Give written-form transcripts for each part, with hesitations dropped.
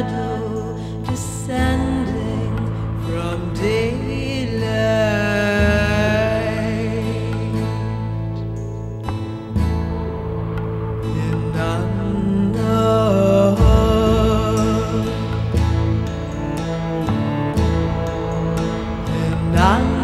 shadow descending from daylight in unknown, in unknown.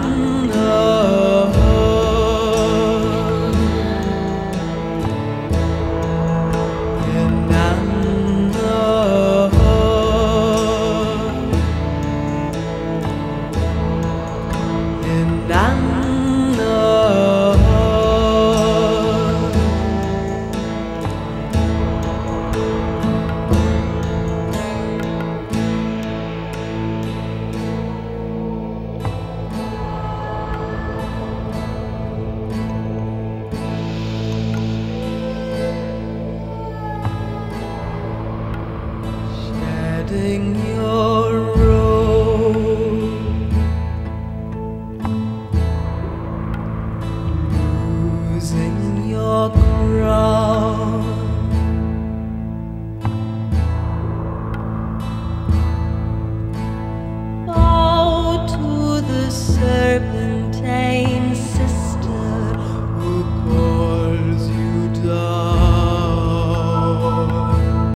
You